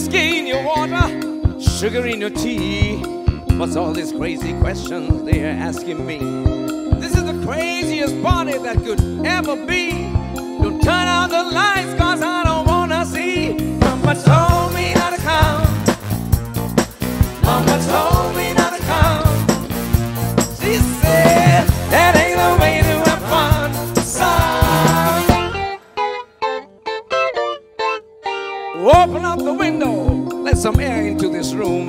whiskey in your water, sugar in your tea. What's all these crazy questions they are asking me? This is the craziest party that could ever be. Don't turn out the lights, cause I don't wanna see. Mama told me not to come. Mama told me not to come. She said that ain't the way to have fun, son. Open up the window, let some air into this room.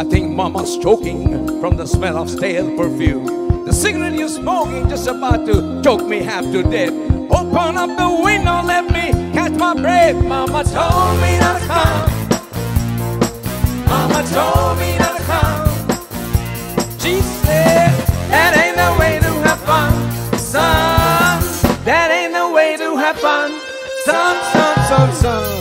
I think Mama's choking from the smell of stale perfume. The cigarette you're smoking just about to choke me half to death. Open up the window, let me catch my breath. Mama told me not to come. Mama told me not to come. She said, that ain't the way to have fun, son. That ain't the way to have fun, son, son, son, son.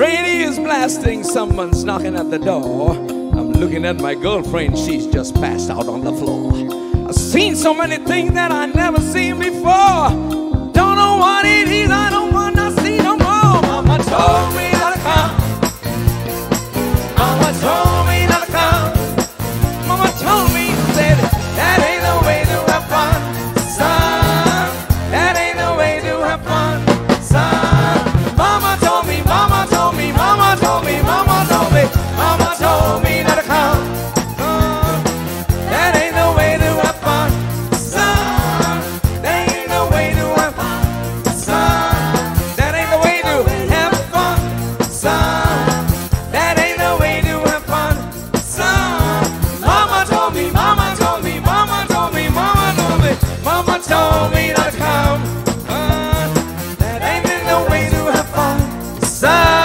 Radio's blasting, someone's knocking at the door. I'm looking at my girlfriend, she's just passed out on the floor. I've seen so many things that I never seen before. Don't know what it is, I don't wanna see no more. Mama told me not to come. Mama told me not to come. Mama told me, said, that ain't the way to have fun, son. That ain't the way to have fun, son. Mama told me not to come. That ain't no way to have fun, son. That ain't no way to have fun, son. That ain't no way to have fun, son. That ain't no way to have fun, son. Mama told me, Mama told me, Mama told me, Mama told me, Mama told me not to come. That ain't no way to have fun, son.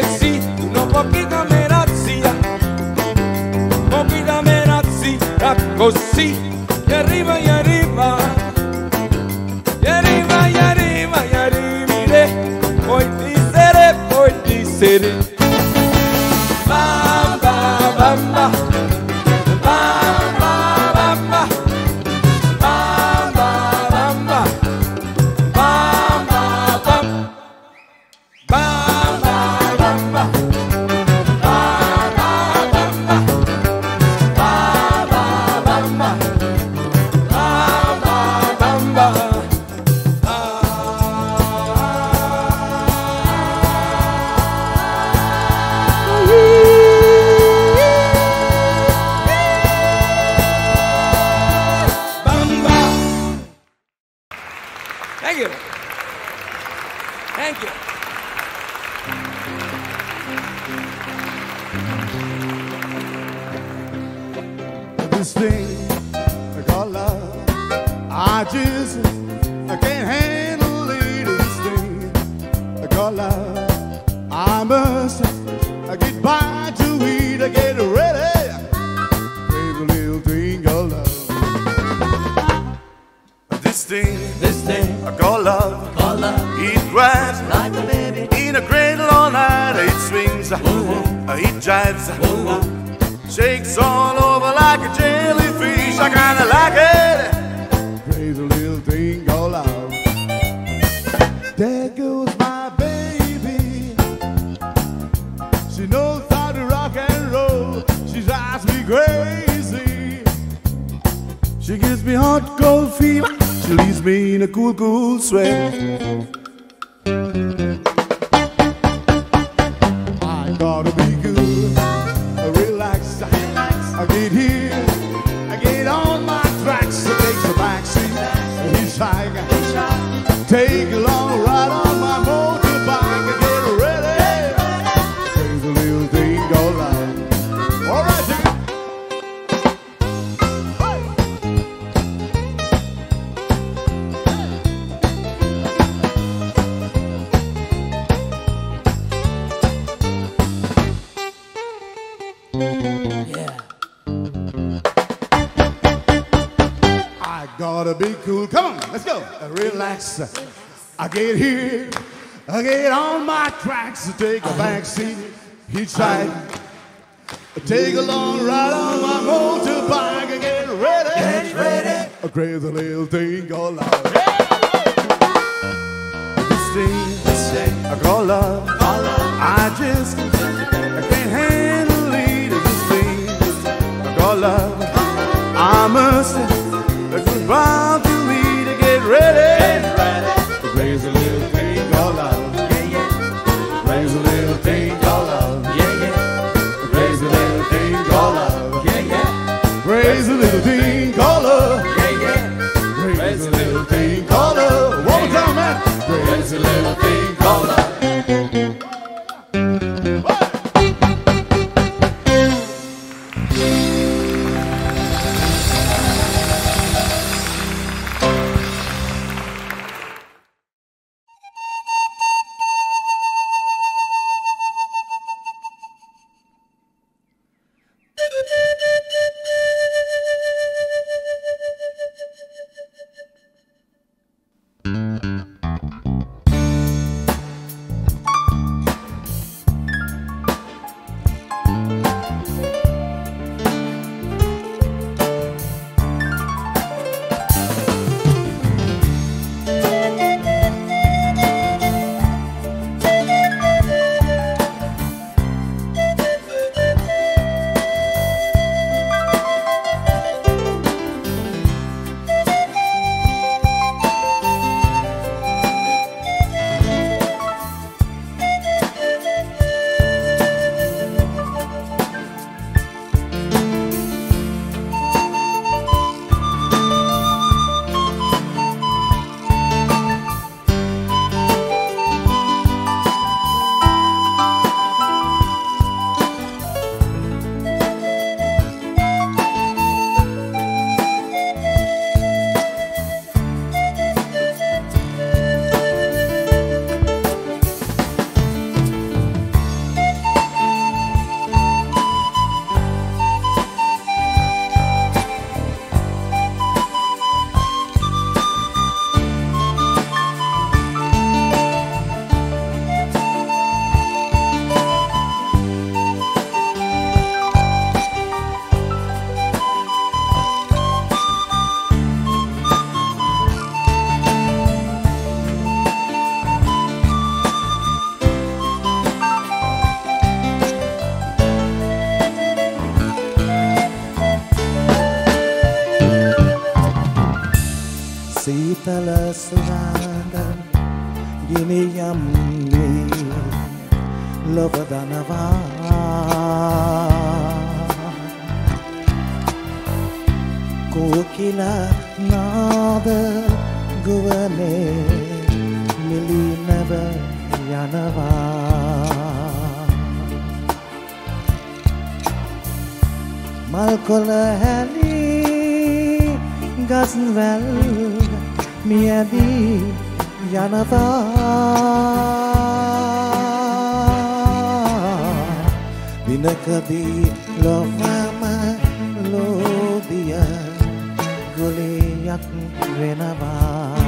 ragazzi, non può pidame razzia, può pidame razzi, così, e arriva, e arriva, e arriva, e arriva, e arrivire, poi dissere, poi dissere. Bamba, bamba. I get here, I get on my tracks, I take a back seat, each side. I take a long ride on my motorbike, I get ready, get ready. A crazy little thing called love. This thing I call love, I just I can't handle it. This thing I call love, I must goodbye to me to get ready. Raise a little thing called love, yeah, yeah. Raise a little thing called love, yeah, yeah. Raise a little thing called love, yeah, yeah. Raise a little thing called love, yeah, yeah. Raise a little thing called love. One more time, man. Raise a little thing called love. Mantala Sujandam Giniyamni Lovadanava Kokila Nada Guvane Milinava Yanava Malkola Hali Gasnvel Miadi Yanava Vinakadi Lovama Lodia Goliath Venava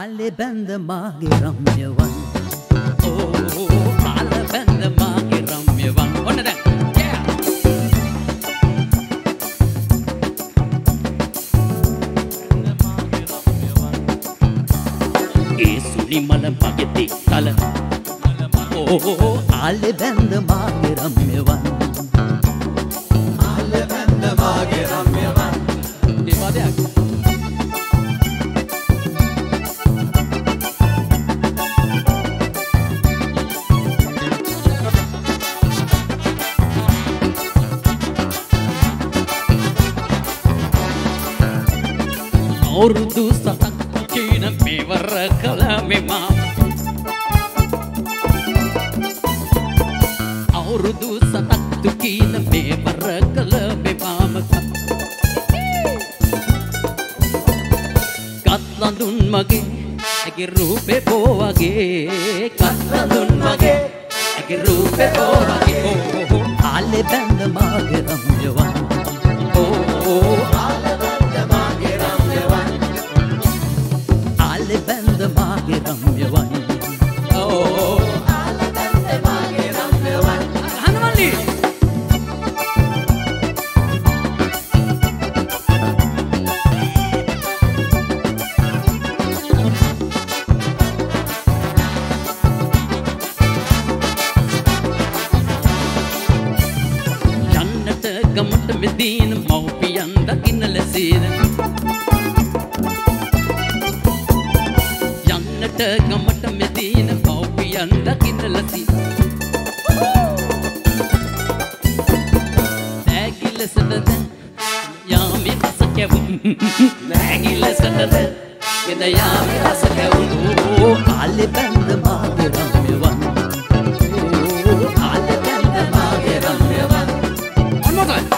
Aley Banda Maage Ramya Wan. Oh, Aley Banda Maage Ramya Wan. One day, yeah. Banda Maage Ramya Wan. Esuli mala magete tala. Oh, Aley Banda Maage Ramya Wan. Aley Banda Maage Ramya Wan. Devadya. Orudu satak kina mevara kalamema. Orudu satak kina mevara kalamema. Katlandun mage agirupe boage. Katlandun mage agirupe boage. Oh, Aley Banda Maage Ramya Wan. Oh. Aley Banda Maage Ramya Wan. Oh, Aley Banda Maage Ramya Wan. Hanwali. Jannata gamata medina maupiyan dakinala seena. Gamata medina paupiyan dakinalasi nagila sadada yami asakavum nagila sadada yada yami asakavum. Aley Banda Maage Ramya Wan. Aley Banda Maage Ramya Wan. One more time.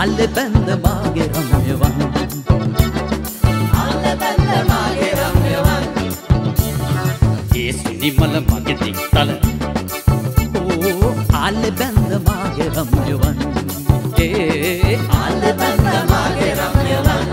Aley Banda Maage Ramya Wan. Aley Banda Maage Ramya Wan. Esuni mala magete tala. Oh, Aley Banda Maage Ramya Wan. Hey, Aley Banda Maage Ramya Wan.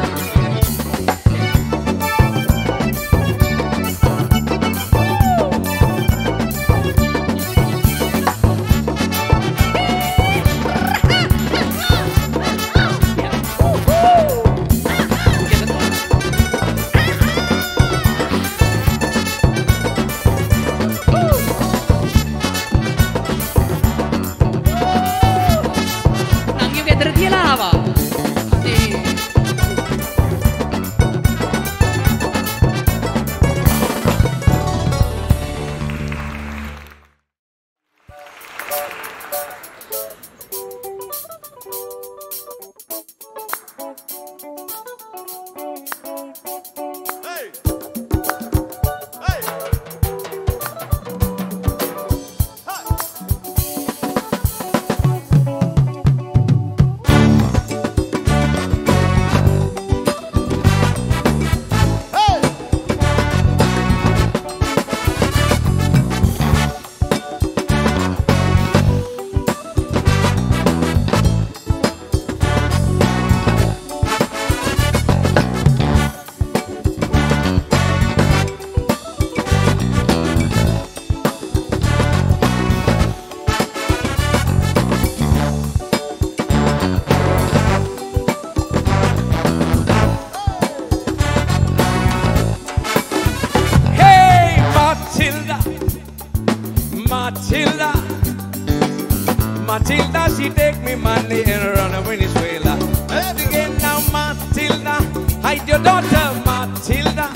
Matilda, she take me money and run to Venezuela. Let's begin now, Matilda. Hide your daughter, Matilda.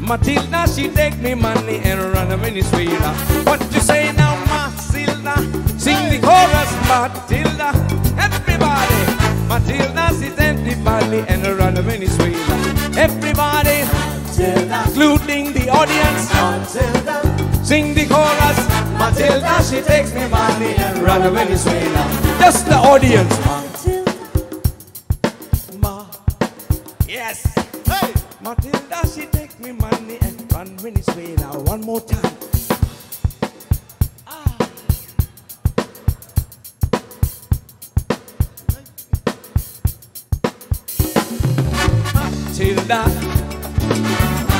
Matilda, she take me money and run to Venezuela. What you say now, Matilda? Sing the chorus, Matilda. Everybody. Matilda, she take me money and run to Venezuela. Everybody, Matilda, including the audience, Matilda. Sing the chorus. Matilda, she takes me money and run to Venezuela. Just the audience. Matilda, yes. Hey, Matilda, she takes me money and run to Venezuela. One more time. Matilda,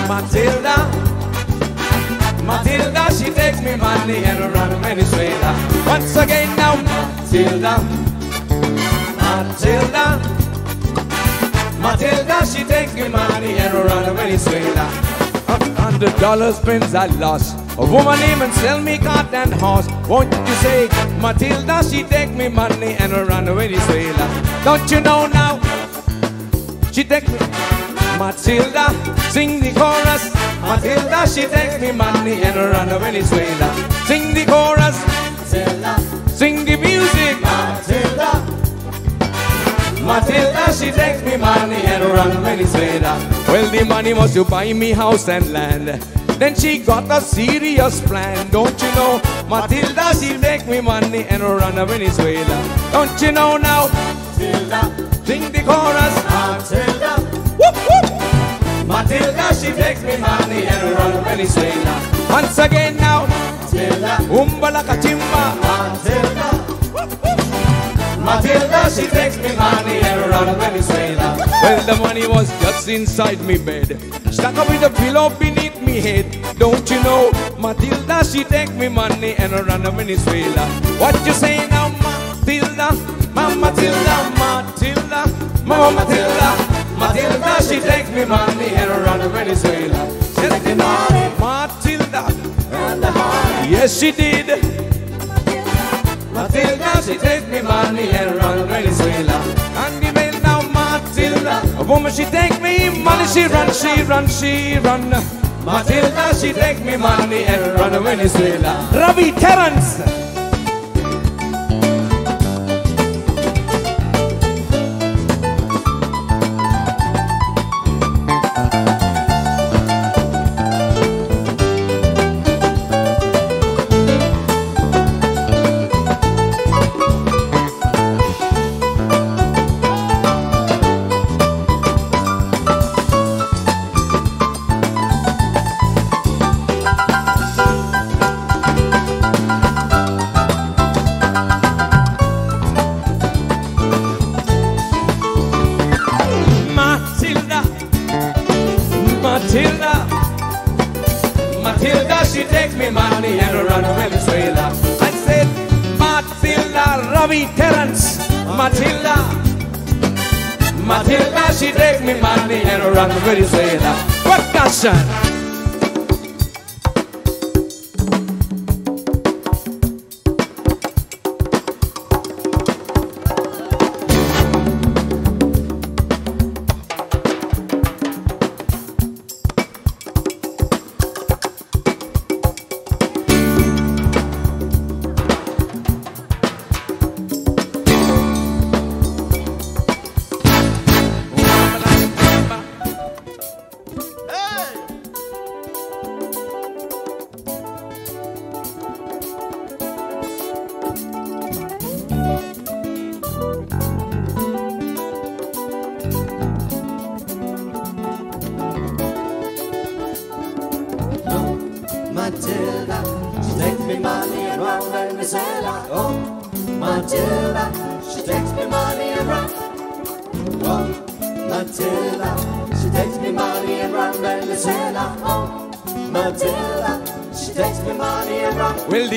Matilda, Matilda, she takes me money and around Venezuela. Once again now, Matilda, Matilda, Matilda, she takes me money and around Venezuela. $100 spins I lost. A woman even sell me cart and horse. Won't you say, Matilda, she take me money and run away to Venezuela. Don't you know now? She take me, Matilda, sing the chorus. Matilda, she take me money and run away to Venezuela. Sing the chorus, Matilda, sing the music, Matilda. Matilda, she takes me money and run away to Venezuela. Well, the money was to buy me house and land. Then she got a serious plan, don't you know? Matilda, she'll take me money and run to Venezuela. Don't you know now? Matilda, sing the chorus. Matilda, whoop, whoop. Matilda, she takes me money and run to Venezuela. Once again now, Matilda, umbalaka chimba. Matilda, whoop, whoop. Matilda, she takes me money and run to Venezuela. Well, the money was just inside me bed, stuck up in the pillow beneath me head. Don't you know, Matilda, she take me money and run to Venezuela. What you say now, Matilda, Mama Matilda, Matilda, Mama Matilda, Matilda, she takes me money and run to Venezuela. She take me money, Matilda, and the heart. Yes, she did. Matilda, she takes me money and run to Venezuela. And the man now, Matilda, a woman, she take me money, she run, she run, she run. Matilda, she take me money and run to Venezuela. Ravi Terrence.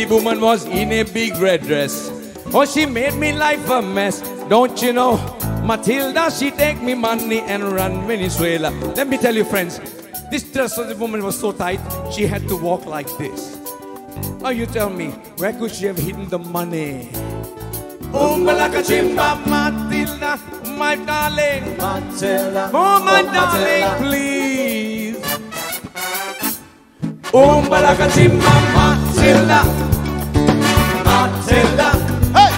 Woman was in a big red dress. Oh, she made me life a mess. Don't you know, Matilda, she take me money and run Venezuela. Let me tell you, friends, this dress of the woman was so tight, she had to walk like this. Now you tell me, where could she have hidden the money? Umbalaka chimba, Matilda, my darling, Matilda, oh my darling, please. Umbalaka chimba, Matilda, Matilda, hey!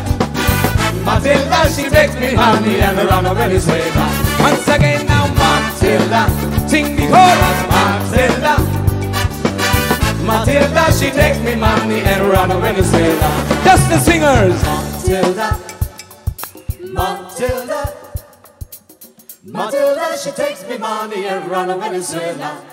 Matilda, she takes me money and run to Venezuela. Once again now, Matilda, sing the chorus, Matilda. Matilda, she takes me money and run to Venezuela. Just the singers. Matilda, Matilda, Matilda, she takes me money and run to Venezuela.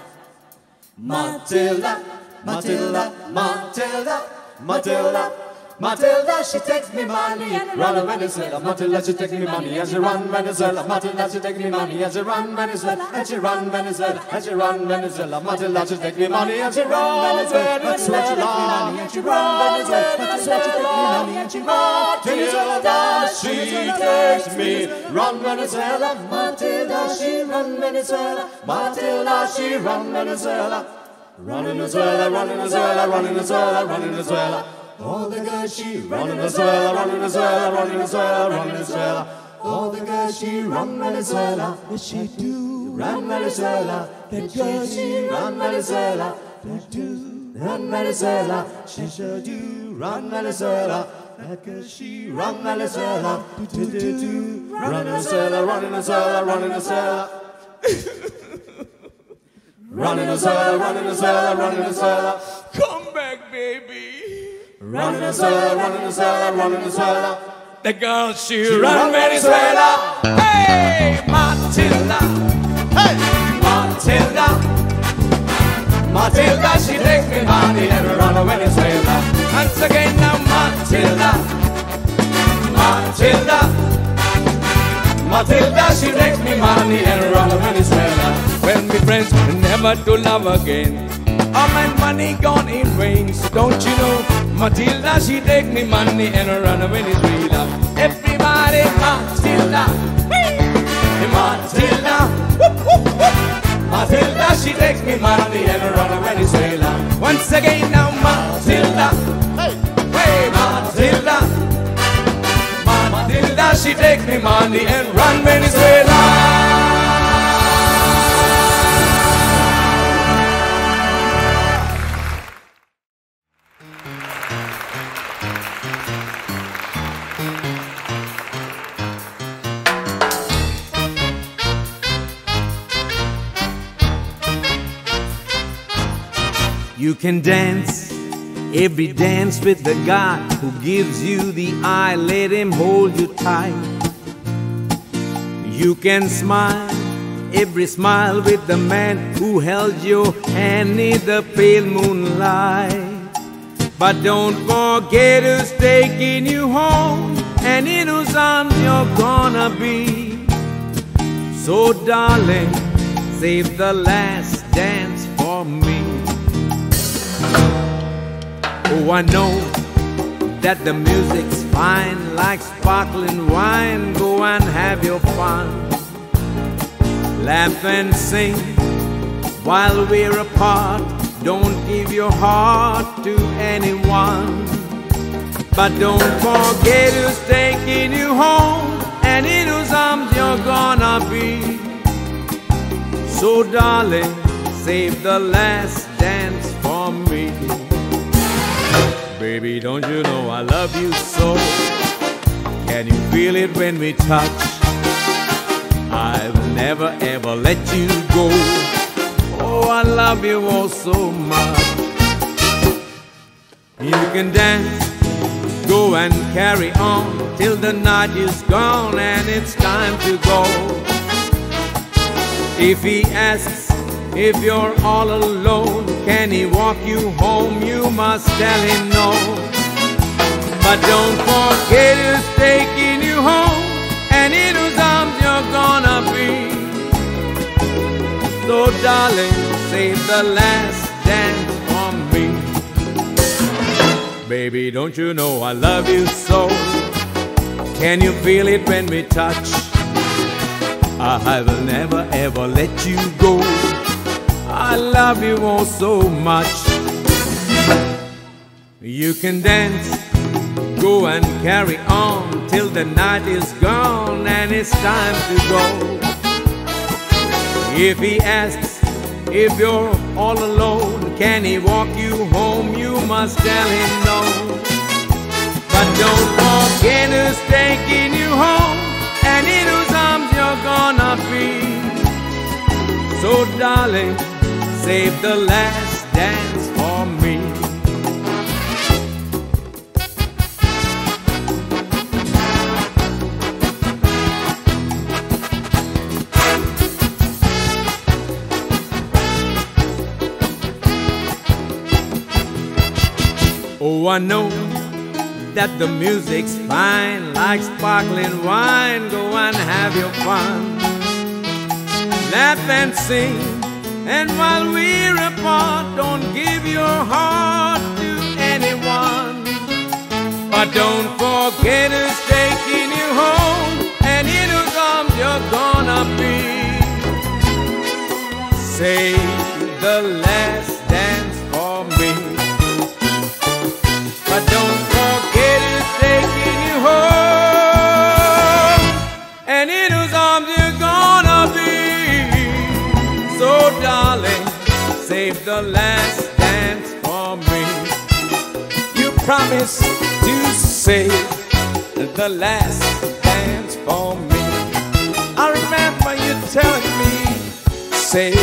Matilda, Matilda, Matilda, Matilda, Matilda. Matilda, she takes me money and run away Venezuela. Matilda, she takes me money and she run Venezuela. Matilda, she takes me money and she run Venezuela. And she run Venezuela, and she run Venezuela. Matilda, she takes me money and she run Venezuela. Matilda, she takes me money and she run Venezuela. She takes me run Venezuela. Matilda, she run Venezuela. Matilda, she run Venezuela. Run in Venezuela, run in Venezuela, run in Venezuela, run in Venezuela. All the girls she run in Venezuela, run in Venezuela, run in Venezuela, run in Venezuela. All the girls she run Venezuela, what she do? Run Venezuela, the girls she run Venezuela, that do run Venezuela, she sure do run Venezuela. That girl she run Venezuela, do do do do run Venezuela, run in Venezuela, run in Venezuela. Run in Venezuela, run in Venezuela, run in Venezuela. Come back, baby. Run in Venezuela, run in Venezuela, run in Venezuela. The girl, she run Venezuela. Hey, Matilda. Hey, Matilda. Matilda, she takes me money and run to Venezuela. Once again now, Matilda. Matilda. Matilda, she takes me money and run to Venezuela. When we friends never to love again, all my money gone in vain. Don't you know, Matilda, she take me money and run away to Venezuela. Everybody, Matilda, hey. Matilda, Matilda, she takes me money and run away to Venezuela. Once again now, Matilda, hey, hey Matilda, Matilda, she takes me money and run Venezuela. You can dance every dance with the God who gives you the eye, let him hold you tight. You can smile every smile with the man who held your hand in the pale moonlight. But don't forget who's taking you home and in whose arms you're gonna be. So darling, save the last dance for me. Oh, I know that the music's fine, like sparkling wine. Go and have your fun, laugh and sing while we're apart. Don't give your heart to anyone, but don't forget who's taking you home and in whose arms you're gonna be. So darling, save the last dance for me. Baby, don't you know I love you so? Can you feel it when we touch? I will never ever let you go. Oh, I love you all so much. You can dance, go and carry on till the night is gone and it's time to go. If he asks if you're all alone, can he walk you home? You must tell him no. But don't forget who's taking you home and in whose arms you're gonna be. So darling, save the last dance for me. Baby, don't you know I love you so? Can you feel it when we touch? I will never ever let you go. I love you all so much. You can dance, go and carry on till the night is gone and it's time to go. If he asks if you're all alone, can he walk you home? You must tell him no. But don't forget who's taking you home and in whose arms you're gonna be. So darling, save the last dance for me. Oh, I know that the music's fine, like sparkling wine. Go and have your fun, laugh and sing, and while we're apart, don't give your heart to anyone. But don't forget who's taking you home, and in whose arms you're gonna be. Save the last dance for me. But don't forget who's taking you home, and in whose arms you're gonna be. So darling, save the last dance for me. You promised to save the last dance for me. I remember you telling me, save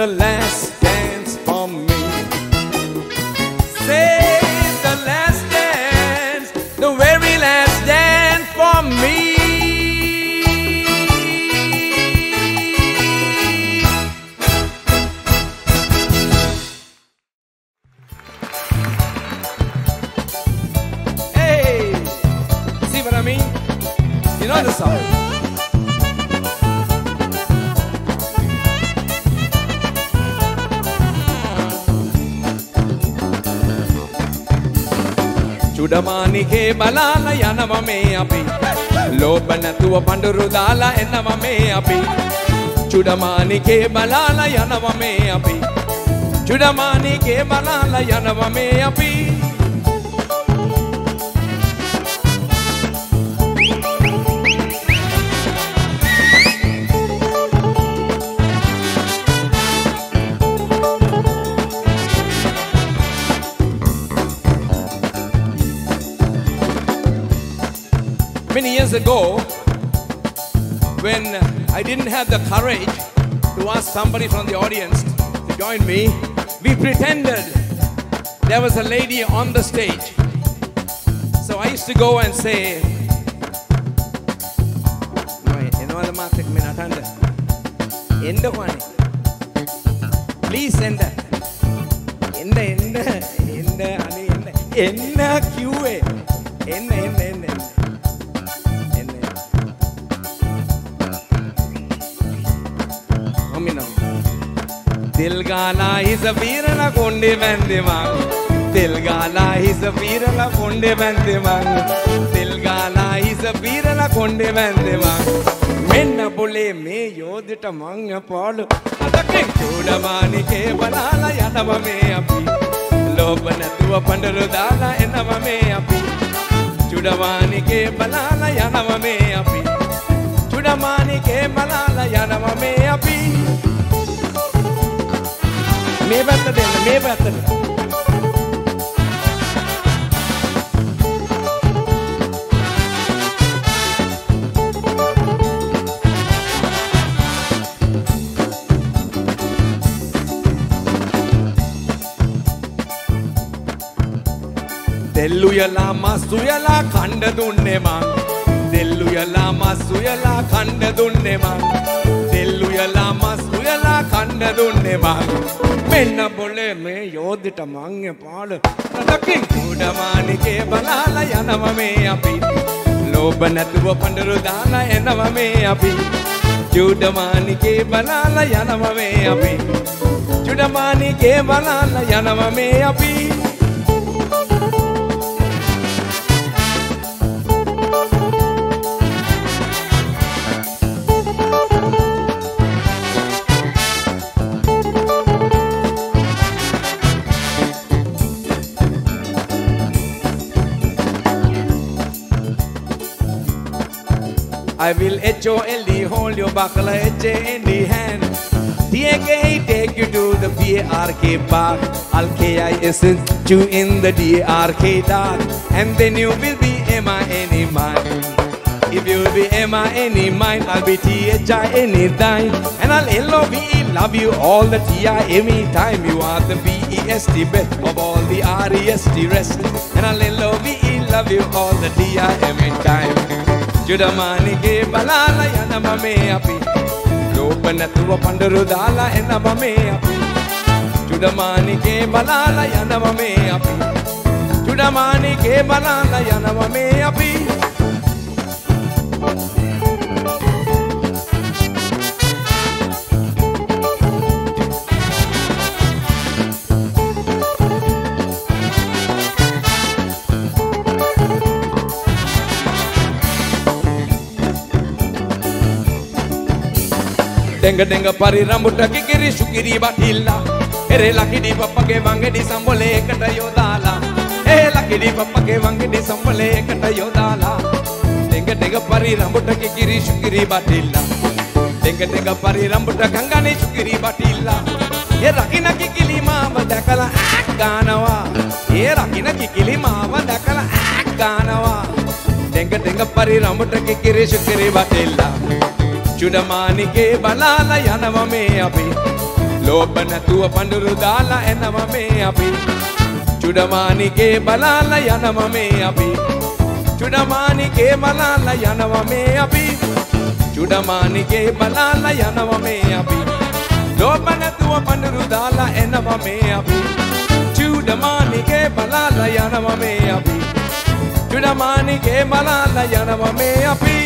the last dance for me. Save the last dance, the very last dance for me. Hey, see what I mean? You know the song. Chudamanike balala yanava me api, lobanathuva pandurudala ennava me api. Chudamanike balala yanava me api, Chudamanike balala yanava me api. Many years ago, when I didn't have the courage to ask somebody from the audience to join me, we pretended there was a lady on the stage. So I used to go and say, please send her. Tilgala is a virala konde bandimang. Tilgala is a virala konde bandimang. Tilgala is a virala konde bandimang. Menna bole me yodita manga palu. Adakin Chudamanike balala yanava me api. Lobanathuva pandurudala ennava me api. Chudamanike balala yanava me api. Chudamanike balala yanava me api. Me better than me better. Dellu yala masu yala khanda dunne ma. Dellu yala masu yala khanda dunne ma. Dellu yala masu yala khanda dunne ma. Menna bole me yodita mange paadu. Adakin Chudamanike balala yanava me api. Lobanathuva pandurudala ennava me api. Chudamanike balala yanava me api. Chudamanike balala yanava me api. I will H-O-L-D, hold your buckle, H in the hand. T-A-K, take you to the P-A-R-K park. I'll K-I-S you in the D-R-K dark. And then you will be M-I-N-E mine. If you'll be M-I-N-E mine, I'll be T-H-I-N-E thine. And I'll L-O-V-E, love you all the T-I-M-E time. You are the B-E-S-T, best of all the R-E-S-T rest. And I'll L-O-V-E, love you all the T-I-M-E time. Chudamanike balala yanava me api. Lobanathuva pandurudala ennava me api. Chudamanike balala yanava me api. Chudamanike balanda yanawa me api Denga denga pari rambuta kikiri shukiri batilla Ere lakidi papake vangedi sambole katayo dala Ere lakidi papake vangedi sambole katayo dala Denga denga pari rambuta kikiri shukiri batilla Denga denga pari rambuta kangani shukiri batilla Ye rakina kikili mava dakala akanawa Ye rakina kikili mava dakala akanawa Denga denga pari rambuta kikiri shukiri batilla Chudamanike balala yanava me api lopana tuwa panduru dala enava me api Chudamanike balala yanava me api Chudamanike balala yanava me api Chudamanike balala yanava me api lopana tuwa panduru dala enava me api Chudamanike balala yanava me api Chudamanike balala yanava me api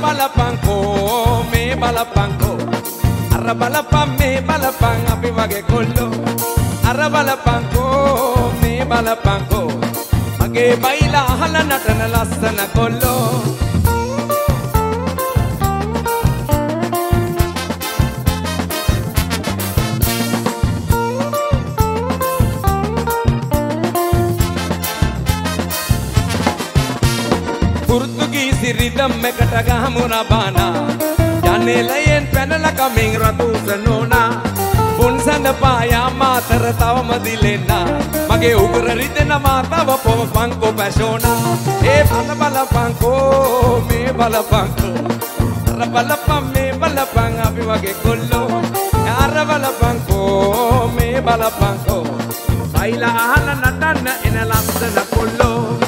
Arabalapanko, me balapanko. Arabalapam me balapang api wage kollo. Arabalapanko, me balapanko. Mage baila hala natana lassana kollo. Portuguese rhythm me katagamuna bana janne layen penala coming ratu sanona punsanda paya matara tawama dilena mage ugura ridena matawa pova panko pasona e balabala panko me balapanko rabalapam me balapang api wage kollo arabala panko me balapanko baila hala natanna enalassana kollo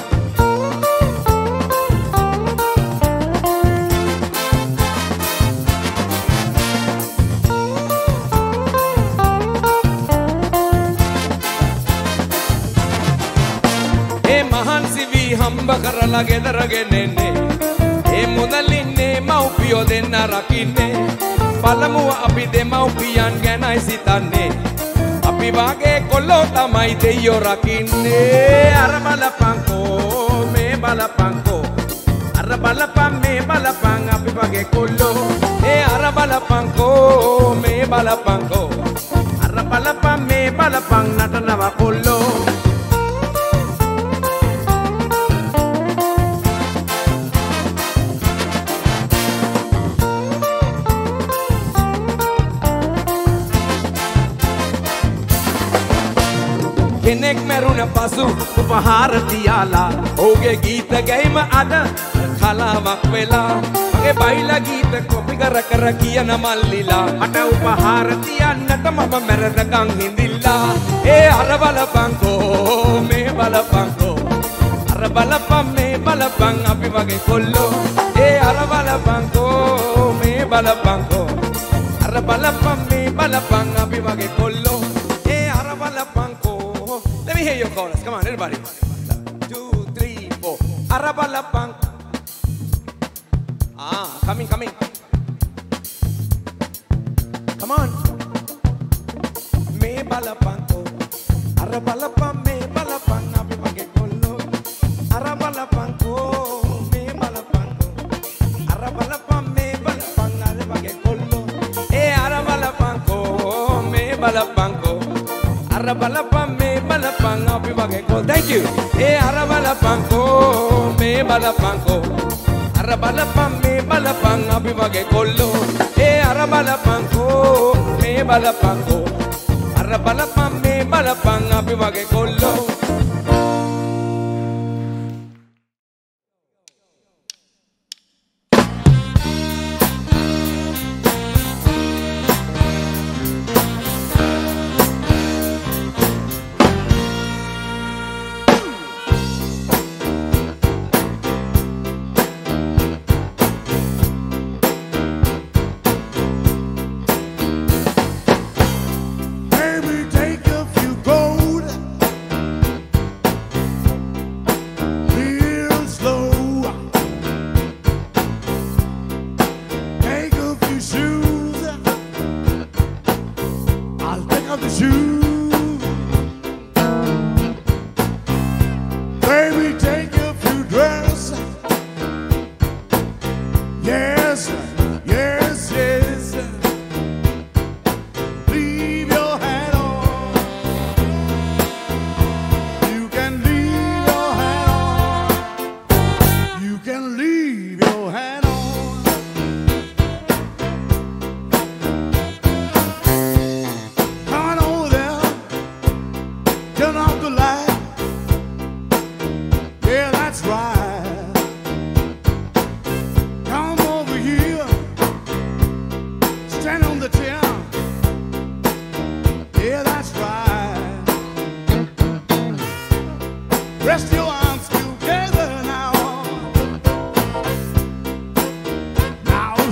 Hamba karala gedara genenne e mudalinne maupiyo denna rakinne palamuwa api de maupiyan ganai sitanne api wage kollo tamai deyyo rakinne arabalapanko me balapanko arabalapam me balapang api wage kollo e arabalapanko me balapanko arabalapam me balapang natanawa kollo Kenek meruna pasu upahar diyala oge geet gaima ada khalawak vela mage baila geet kopi kara kara kiyana mallila mata upahar diyannata mama meradakan hindilla e arabalapanko me balapanko arabalapam me balapang api wage kollo e arabalapanko me balapanko arabalapam me balapang api wage kollo e arabalapanko Let me hear your chorus. Come on, everybody. 1, 2, 3, 4. Arabalapanko. Coming. Come on. Me balapanko. Arabalapam me balapang api wage kollo. Arabalapanko me balapanko. Arabalapam me balapang api wage kollo. Eh arabalapanko me balapanko. Arabalapam me balapang api wage kollo. Thank you. E arabalapanko me balapanko. Arabalapam me balapang api wage kollo. E arabalapanko me balapanko. Arabalapam me balapang api wage kollo.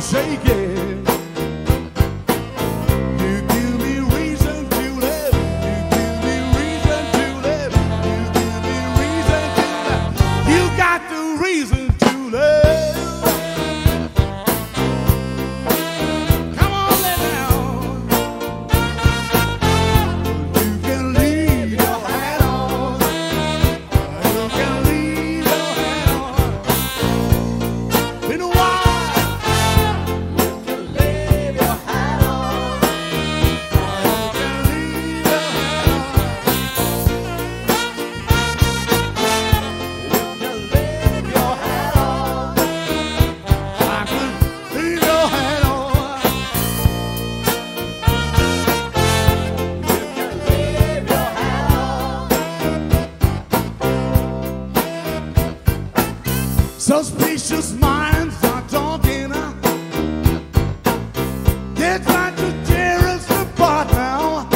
forsaken. Suspicious minds are talking. They're trying to tear us apart now.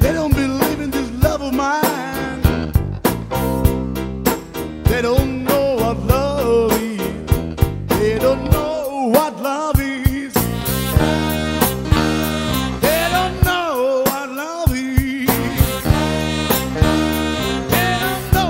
They don't believe in this love of mine. They don't know what love is. They don't know what love is. They don't know what love is. They don't know.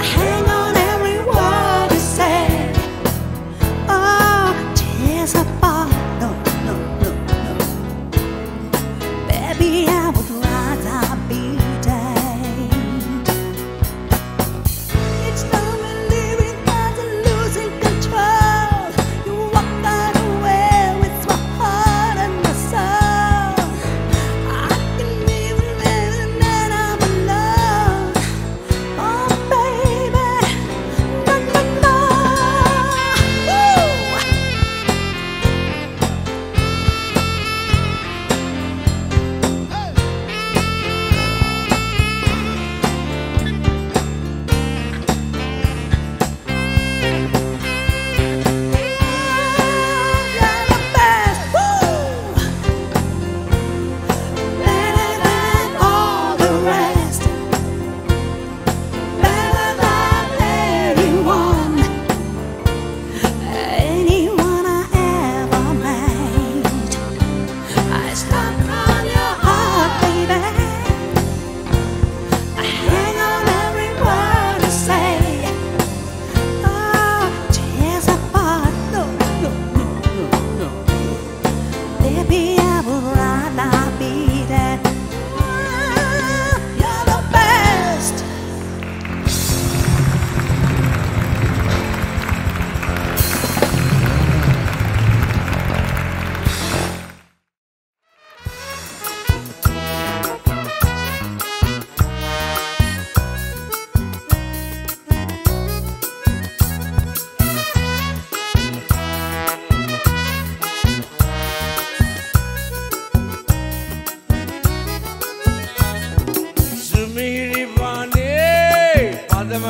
Hang on every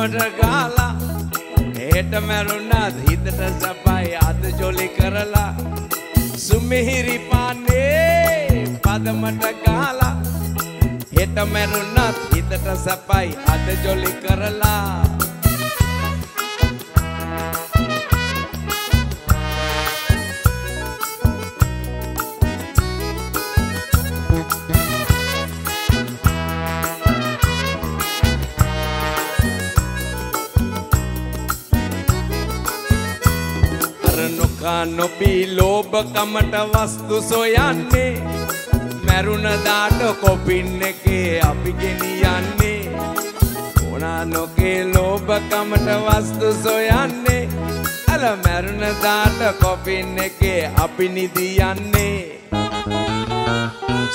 गाला हेट मेरुना धीत सपाई आद जोली करला सुमिहिरी पाने पदम गाला हेट मेरुना धीत सपाई आद जोली करला नो लोभ कमट वस्तु सोयाने मैरून दाट को पिन्ने के अभिज्ञाने उनानो के लोभ कमट वस्तु सोयाने अल मैरून दाट को पिन्ने के अभिनिधियाने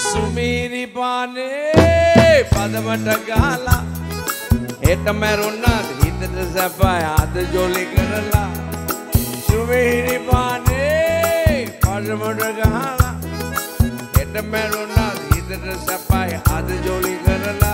सुमिहिरी पाने पदमट गाला हेट मैरून हित सपायाद जोली करला सुमिहिरी पाने पदमट गाला हेट मैरून हित सपायाद जोली करला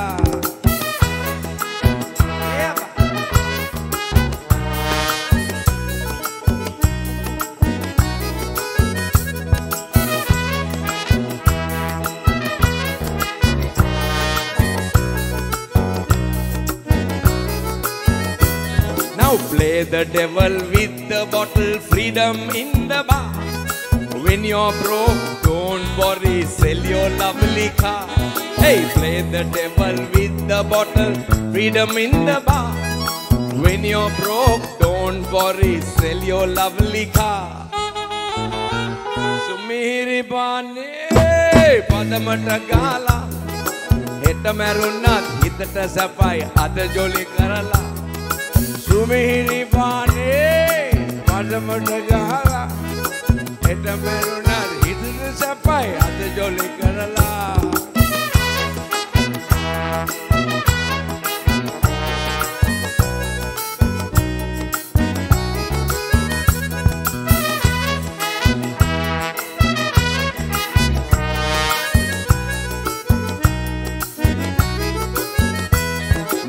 Play the devil with the bottle, freedom in the bar. When you're broke, don't worry, sell your lovely car. Hey, play the devil with the bottle, freedom in the bar. When you're broke, don't worry, sell your lovely car. Sumihiri Pane, Padamata Gala. Heta Marunath, Hitata Sapai, Ada Joli Karala. सुमिहिरी पाने पदमट गाला हेट मेरुन हित सपाई आद जोली करला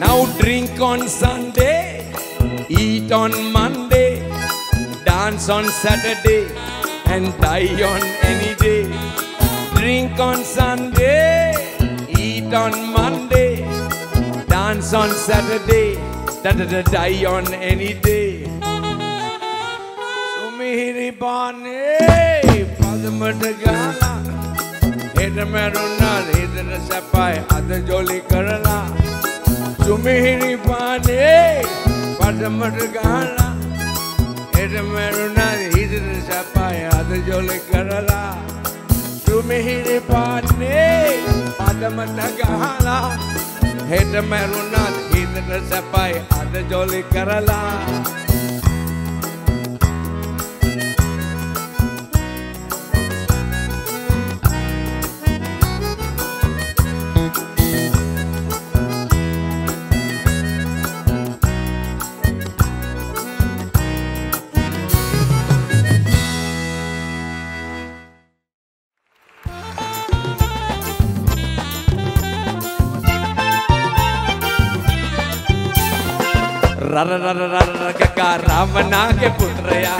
Now drink on Sunday Eat on Monday, dance on Saturday, and die on any day. Drink on Sunday, eat on Monday, dance on Saturday, die on any day. Sumihiri Pane, Padamata Gala, Heta Marunar, Heta Sapai, Ada Joli Karala. Sumihiri Pane. पदमट गाला हेट मेरुन हित सपायाद जोली करला सुमिहिरी पाने पदमट गाला हेट मेरुन हित सपायाद जोली करला Ravanage Puthraya,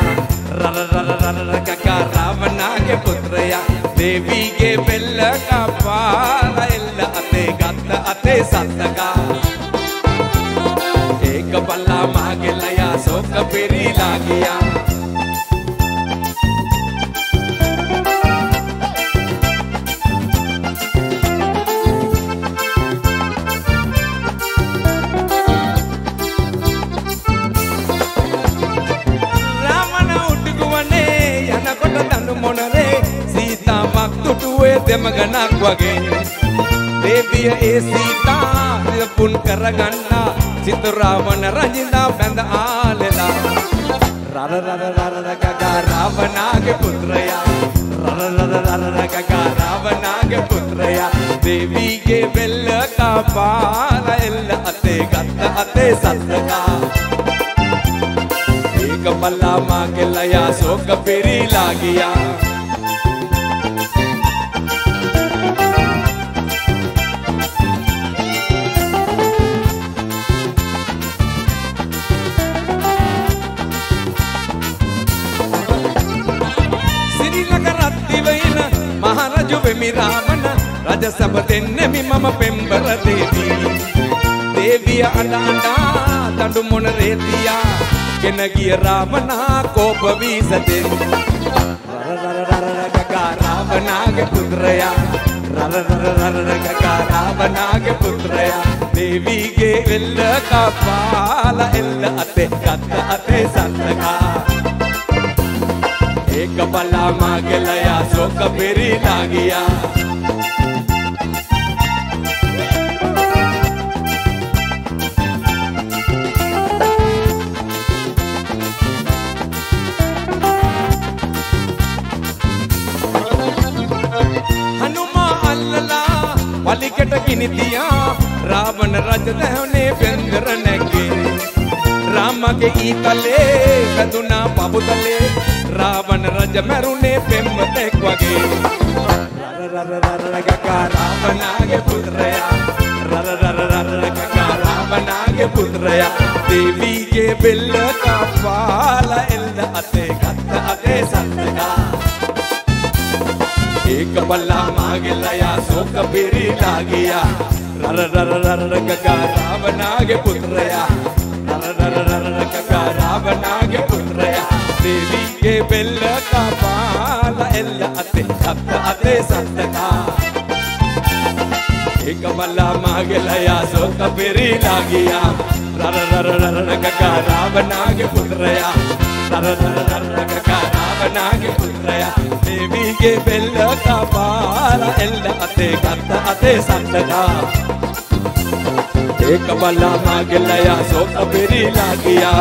Ravanage Puthraya. Devi ke bella ka paala illa ate gatta ate sattaka. Ek palla maage laya sok peri lagiya. Maganak wage deviya e sita pun karaganna sitravana ranjina banda alela rara rara rara gaga ravanage putraya rara rara rara gaga ravanage putraya devi ke bella ka paala ella ate gatta ate sattaka ek palla maage laya sok peri lagiya pemi Ramana Raja saba dennemi mama pembara devi Deviya anda anda tandu mona retiya gena giya Ravana kopa visaden Rara rara rara gaga Ravanage Puthraya Rara rara rara gaga Ravanage Puthraya Devi ge vella kapala ella ate katta ate sattaka एक बला मांग लया सो कबीरी ना गया हनुमा अल्ला वालिकट गिन दिया रावण राज ने व्यंजर ने गिरी राम के ई तले कदुना बाबू तले Ravan Raja Marune Pemmate Kwage Rara Rara Rara Kaka Ravanage Puthraya Rara Rara Rara Kaka Ravanage Puthraya Devi Ke Billa Kapala Ella Ate Katta Ate Sattaka Eka Balla Magelaya Soka Piri Lagiya Rara Rara Rara Kaka Ravanage Puthraya Rara Rara Rara Kaka Ravanage Puthraya Devi ke bella kapala ella ate katta ate sattaka ek balla magelaya so kabiri lagiya rara rara rara gaga ravanage puthraya rara rara rara gaga ravanage puthraya devi ke bella kapala ella ate katta ate sattaka ek balla magelaya so kabiri lagiya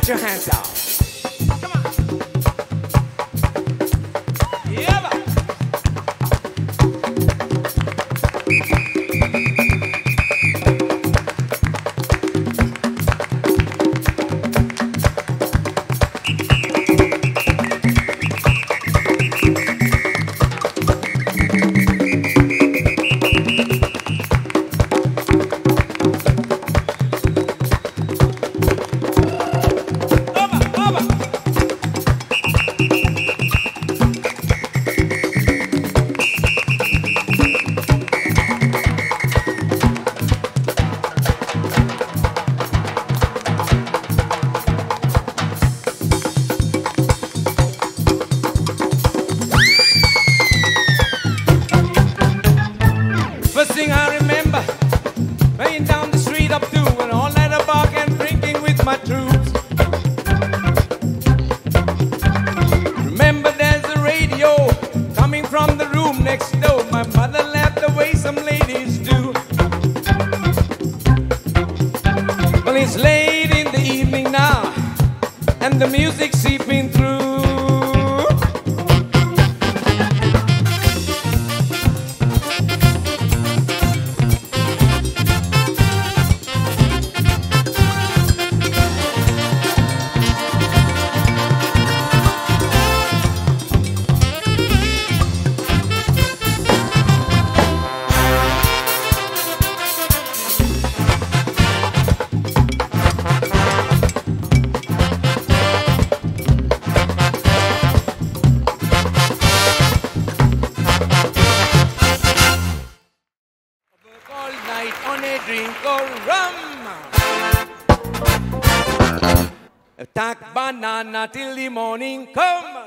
Get your hands out. Come on. Yeah. Till the morning come.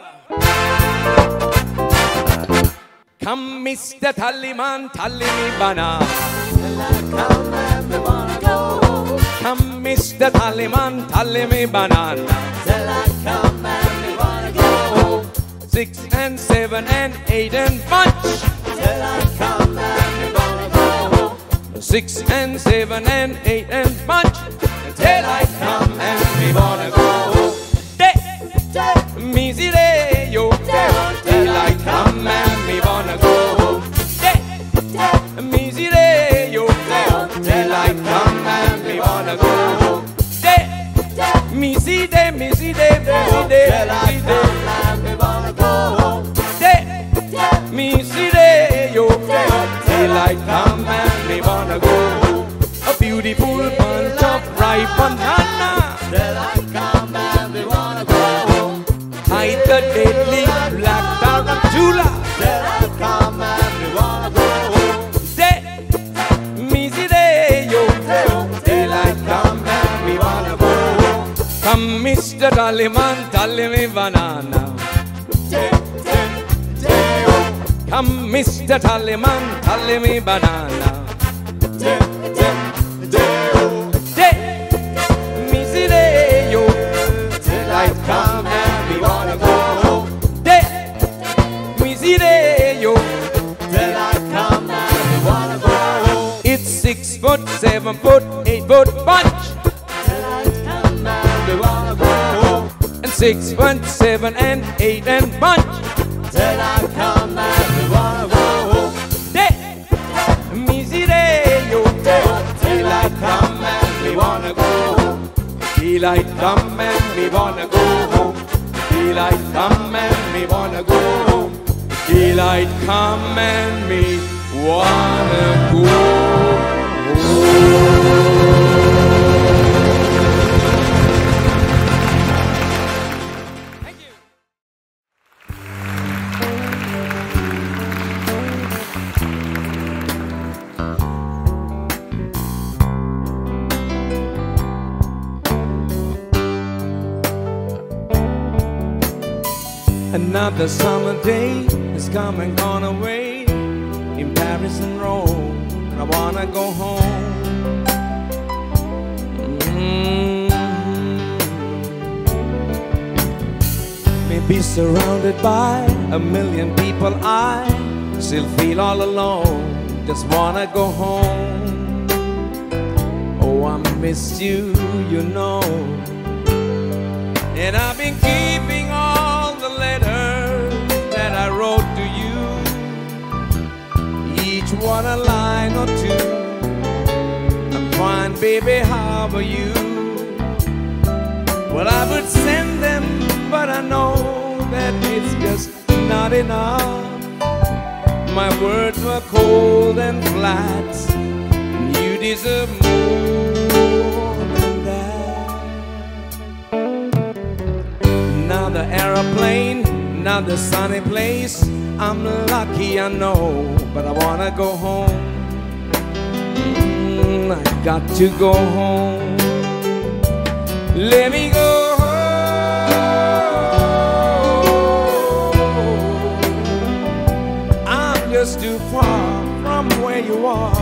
Come, Mr. Tallyman, tally me banana. Come and we wanna go. Come, Mr. Tallyman, tally me banana. Till I come and we wanna go. 6 and 7 and 8 and bunch. Till I come and we wanna go. 6 and 7 and 8 and bunch. Till I come and we wanna go. Yo, till I come and me wanna go. Yo, till I come and me wanna go. Yo, till I come and me wanna go. A beautiful bunch of ripe banana. Till I come and me wanna go. Hide the deadly black tarantula. Till I come and we wanna go. Yo, till I come and we wanna go. Come, Mr. Tallyman, tally me banana. Come, Mr. Tallyman, tally me banana. Yo, till I come and we wanna go. Yo, till I come and we wanna go. It's 6 foot, 7 foot, 8 foot bunch. Till I come and we wanna go. And 6 and 7 and 8 and bunch. Till I come and we wanna go. Yo, till I come and we wanna go. Till I come and we wanna go. Daylight come and me wanna go home. Daylight come and me wanna go home. Thank you. Another summer day has come and gone away in Paris and Rome, and I wanna go home. Maybe surrounded by a million people, I still feel all alone. Just wanna go home. Oh, I miss you, you know. And I've been keeping all the letters that I wrote to you, each one a line or two. I'm fine, baby, how are you? Well, I would send them, but I know that it's just not enough. My words were cold and flat, and you deserve more than that. Another aeroplane, another sunny place. I'm lucky, I know, but I wanna go home. I got to go home. Let me go home. I'm just too far from where you are.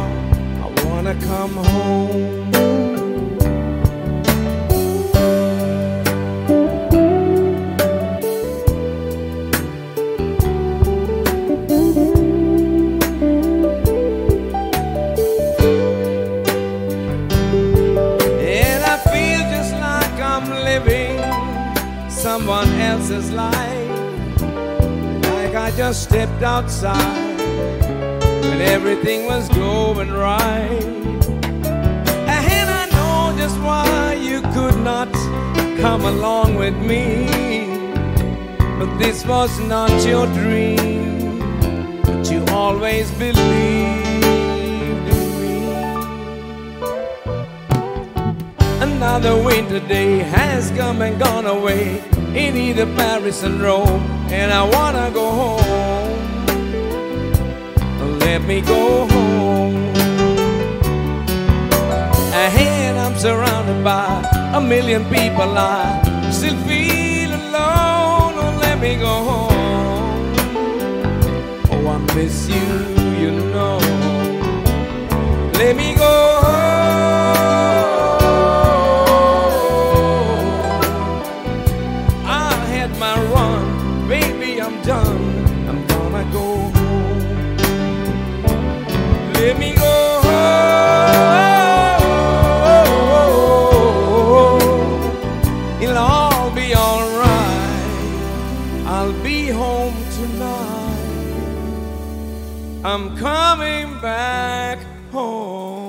I wanna come home. Someone else's life, like I just stepped outside and everything was going right. And I know just why you could not come along with me, but this was not your dream, but you always believed in me. Another winter day has come and gone away in either Paris and Rome, and I wanna go home. Let me go home. And I'm surrounded by a million people, I still feel alone. Oh, let me go home. Oh, I miss you, you know. Let me go home. I'm coming back home.